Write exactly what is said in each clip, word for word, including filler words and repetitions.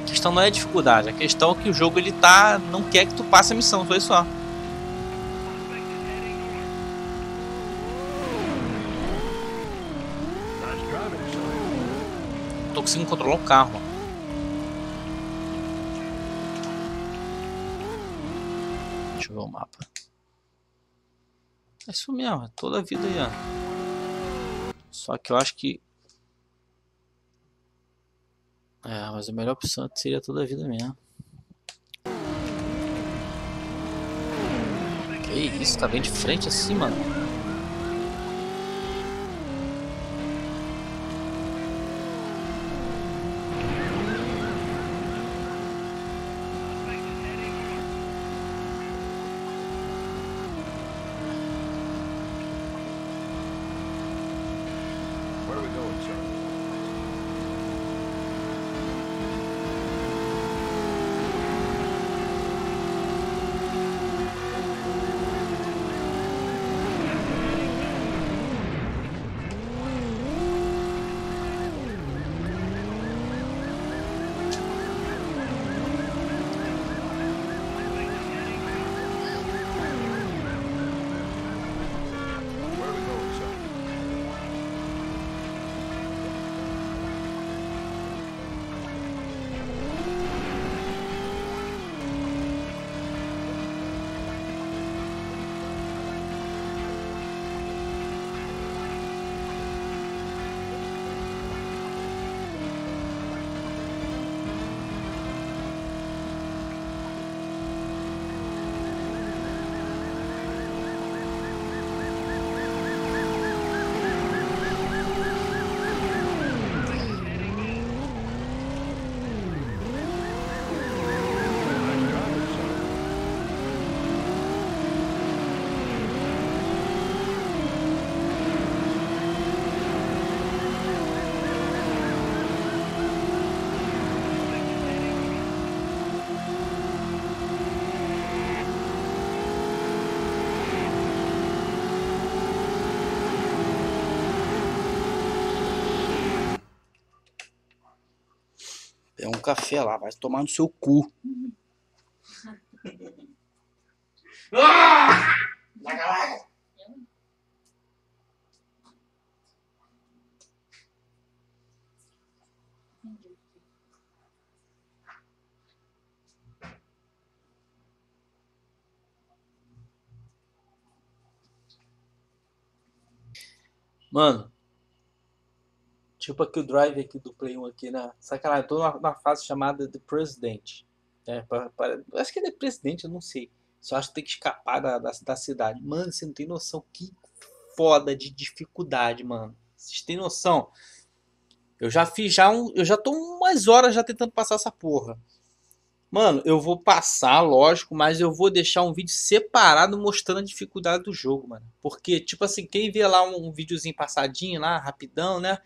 A questão não é a dificuldade, a questão é que o jogo ele tá, não quer que tu passe a missão, foi só. Tô conseguindo controlar o carro. Deixa eu ver o mapa. É isso mesmo, é toda a vida aí, ó. Só que eu acho que é, mas a melhor opção seria toda a vida mesmo. Que isso, tá bem de frente assim, mano. É um café lá, vai tomar no seu cu. Ah! Larga, larga. Mano. Tipo aqui o Drive aqui do Play um aqui, né? Sacanagem, eu tô na, na fase chamada The President. É, pra, pra, acho que é The President, eu não sei. Só acho que tem que escapar da, da, da cidade. Mano, você não tem noção. Que foda de dificuldade, mano. Vocês têm noção? Eu já fiz já um... Eu já tô umas horas já tentando passar essa porra. Mano, eu vou passar, lógico, mas eu vou deixar um vídeo separado mostrando a dificuldade do jogo, mano. Porque, tipo assim, quem vê lá um, um videozinho passadinho lá, rapidão, né?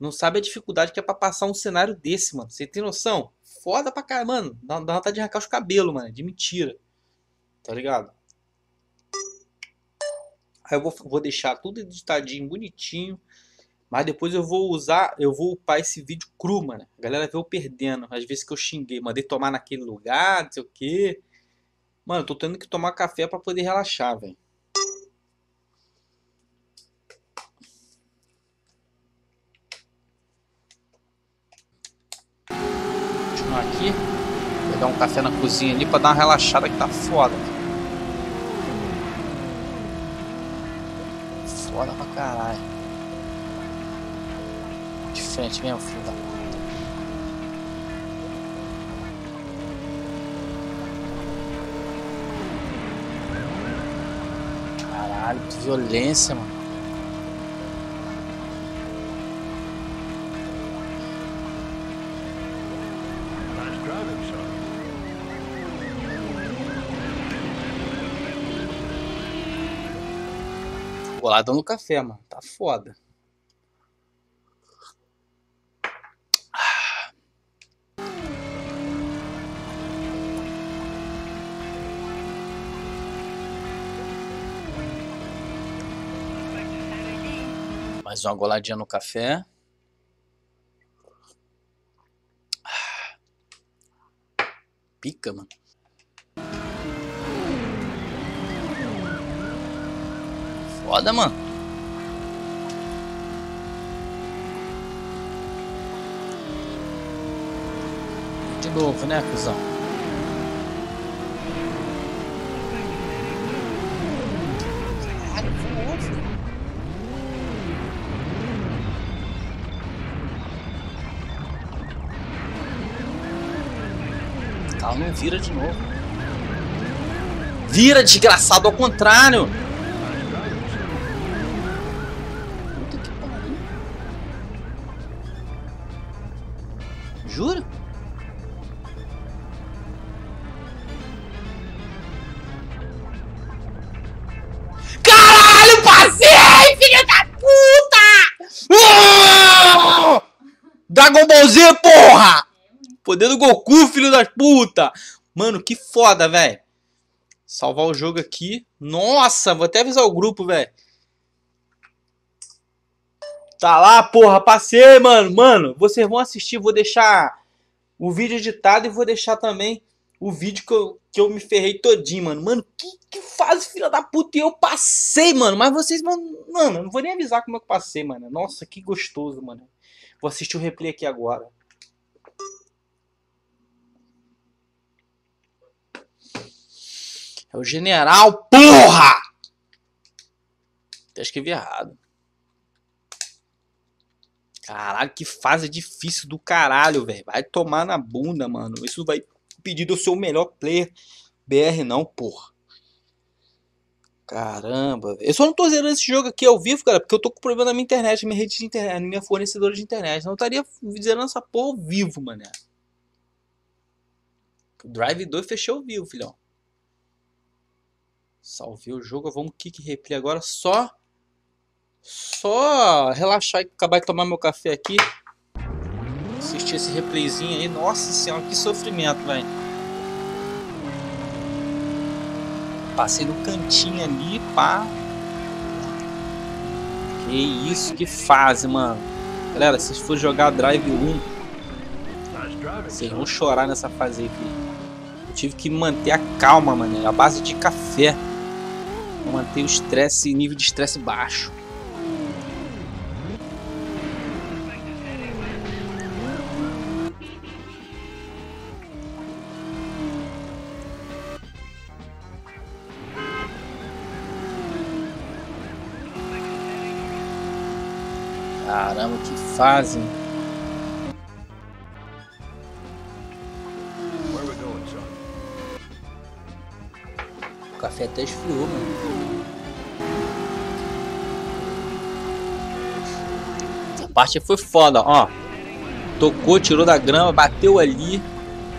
Não sabe a dificuldade que é pra passar um cenário desse, mano. Você tem noção? Foda pra caralho, mano. Dá, dá vontade de arrancar os cabelos, mano. De mentira. Tá ligado? Aí eu vou, vou deixar tudo editadinho, bonitinho. Mas depois eu vou usar... Eu vou upar esse vídeo cru, mano. A galera vê eu perdendo. Às vezes que eu xinguei. Mandei tomar naquele lugar, não sei o quê. Mano, eu tô tendo que tomar café pra poder relaxar, velho. Aqui, pegar um café na cozinha ali pra dar uma relaxada que tá foda. Foda pra caralho. De frente mesmo, filho da puta. Caralho, que violência, mano. Boladão no café, mano. Tá foda. Mais uma goladinha no café. Pica, mano. Foda, mano. De novo, né, cuzão? Caralho, foi ovo. Não vira de novo. Vira, desgraçado, ao contrário. Puta que pariu. Jura? Caralho, passei, filha da puta! Oh! Dragon Ball Z, porra! Poder do Goku, filho das puta! Mano, que foda, velho. Salvar o jogo aqui. Nossa, vou até avisar o grupo, velho. Tá lá, porra. Passei, mano. Mano, vocês vão assistir. Vou deixar o vídeo editado e vou deixar também o vídeo que eu, que eu me ferrei todinho, mano. Mano, que, que fase, filha da puta. E eu passei, mano. Mas vocês, mano... Mano, eu não vou nem avisar como eu passei, mano. Nossa, que gostoso, mano. Vou assistir o replay aqui agora. É o general, porra! Até escrevi errado. Caralho, que fase difícil do caralho, velho. Vai tomar na bunda, mano. Isso vai pedir de eu ser o melhor player B R não, porra. Caramba, véio. Eu só não tô zerando esse jogo aqui ao vivo, cara, porque eu tô com problema na minha internet, na minha rede de internet, na minha fornecedora de internet. Não estaria zerando essa porra ao vivo, mané. Drive dois fechou ao vivo, filhão. Salvei o jogo, vamos kick replay agora, só, só relaxar e acabar de tomar meu café aqui, assistir esse replayzinho aí, nossa senhora, que sofrimento, velho. Passei no cantinho ali, pá. Que isso, que fase, mano. Galera, se vocês forem jogar Drive um, vocês vão chorar nessa fase aí, filho. Eu tive que manter a calma, mano, a base de café. Manter o estresse, nível de estresse baixo. Caramba, que fase! O café até esfriou, mano. Essa parte foi foda, ó. Tocou, tirou da grama, bateu ali.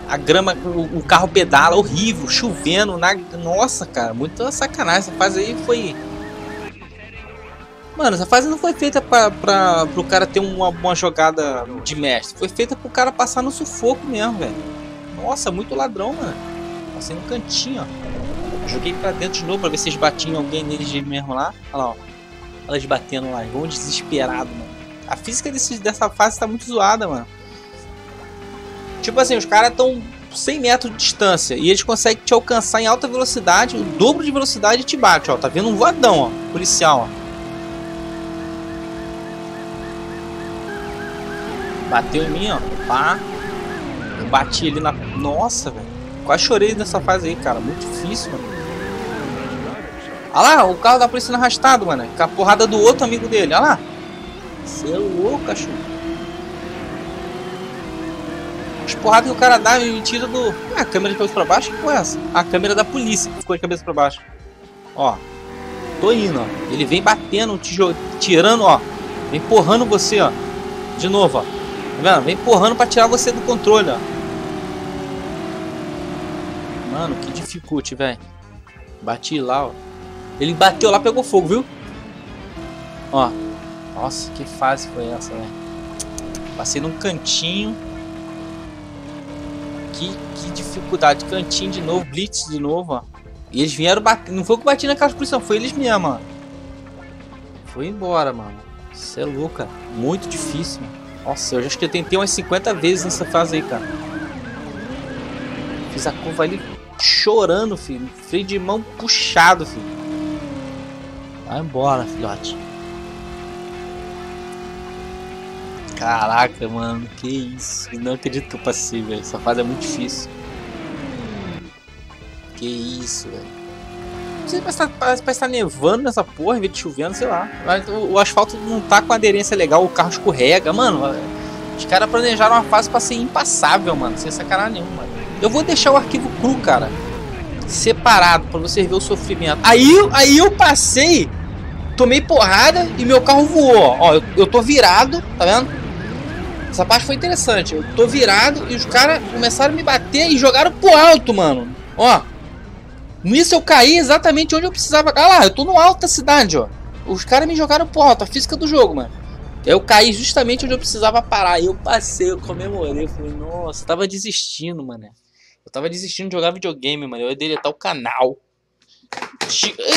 A grama, o, o carro pedala, horrível, chovendo. Na... Nossa, cara, muita sacanagem. Essa fase aí foi... Mano, essa fase não foi feita pra, pra, pro cara ter uma, uma jogada de mestre. Foi feita pro cara passar no sufoco mesmo, velho. Nossa, muito ladrão, mano. Passei no cantinho, ó. Joguei pra dentro de novo pra ver se eles batiam alguém neles mesmo lá. Olha lá, ó. Elas batendo lá, igual um desesperado, mano. A física desse, dessa fase tá muito zoada, mano. Tipo assim, os caras estão cem metros de distância e eles conseguem te alcançar em alta velocidade, o dobro de velocidade e te bate, ó. Tá vendo um voadão, ó. Policial, ó. Bateu em mim, ó. Pá. Eu bati ali na... Nossa, velho. Quase chorei nessa fase aí, cara. Muito difícil, mano. Olha lá, o carro da polícia sendo arrastado, mano. Com a porrada do outro amigo dele, olha lá. Você é louco, cachorro. As porradas que o cara dá me tira do... Ah, a câmera de cabeça pra baixo? Que porra é essa? A câmera da polícia ficou de cabeça pra baixo. Ó. Tô indo, ó. Ele vem batendo, tijolo... tirando, ó. Vem porrando você, ó. De novo, ó. Tá vendo? Vem porrando pra tirar você do controle, ó. Mano, que dificulte, velho. Bati lá, ó. Ele bateu lá, pegou fogo, viu? Ó. Nossa, que fase foi essa, velho. Passei num cantinho. Que, que dificuldade. Cantinho de novo, blitz de novo, ó. E eles vieram bater. Não foi eu que bati naquela exposição, foi eles mesmo, ó. Foi embora, mano. Você é louco, cara. Muito difícil. Nossa, eu acho que eu tentei umas cinquenta vezes nessa fase aí, cara. Fiz a curva ali chorando, filho. Freio de mão puxado, filho. Vai embora, filhote. Caraca, mano. Que isso. Não acredito que eu passei, velho. Essa fase é muito difícil. Que isso, velho. Parece que tá nevando nessa porra em vez de chovendo, sei lá. Mas o, o asfalto não tá com aderência legal, o carro escorrega, mano. Os caras planejaram uma fase pra ser impassável, mano. Sem sacanagem nenhuma. Eu vou deixar o arquivo cru, cara, separado, pra você ver o sofrimento. Aí, aí eu passei, tomei porrada e meu carro voou. Ó, eu, eu tô virado, tá vendo? Essa parte foi interessante. Eu tô virado e os caras começaram a me bater e jogaram pro alto, mano. Ó. Nisso eu caí exatamente onde eu precisava. Ah lá, eu tô no alto da cidade, ó. Os caras me jogaram por alto, a física do jogo, mano. Eu caí justamente onde eu precisava parar. E eu passei, eu comemorei. Eu falei, nossa, eu tava desistindo, mano. Eu tava desistindo de jogar videogame, mano. Eu ia deletar o canal.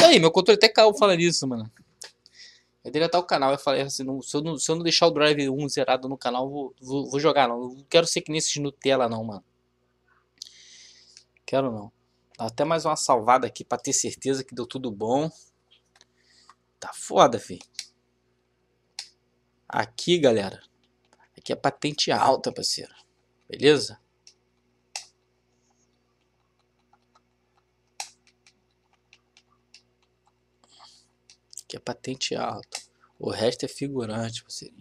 E aí, meu controle até caiu falando isso, mano. Eu ia deletar o canal. Eu falei assim, não, se, eu não, se eu não deixar o Drive um zerado no canal, eu vou, vou, vou jogar, não. Eu não quero ser que nem esses Nutella, não, mano. Quero não. Até mais uma salvada aqui pra ter certeza que deu tudo bom. Tá foda, filho. Aqui, galera. Aqui é patente alta, parceiro. Beleza? Aqui é patente alta. O resto é figurante, parceiro.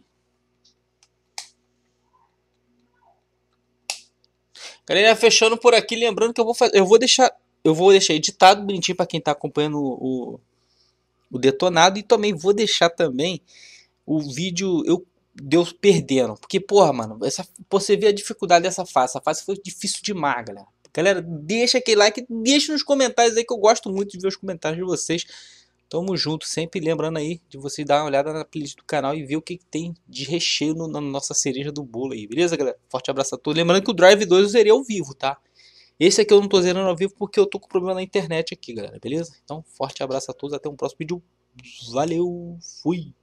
Galera, fechando por aqui, lembrando que eu vou fazer, eu vou deixar, eu vou deixar editado bonitinho para quem tá acompanhando o, o detonado, e também vou deixar também o vídeo eu Deus perdendo, porque porra, mano, essa você vê a dificuldade dessa fase, essa fase foi difícil demais, galera. Galera, deixa aquele like, deixa nos comentários aí que eu gosto muito de ver os comentários de vocês. Tamo junto, sempre lembrando aí de você dar uma olhada na playlist do canal e ver o que, que tem de recheio no, na nossa cereja do bolo aí, beleza, galera? Forte abraço a todos. Lembrando que o Drive dois eu zerei ao vivo, tá? Esse aqui eu não tô zerando ao vivo porque eu tô com problema na internet aqui, galera, beleza? Então, forte abraço a todos, até um próximo vídeo. Valeu, fui!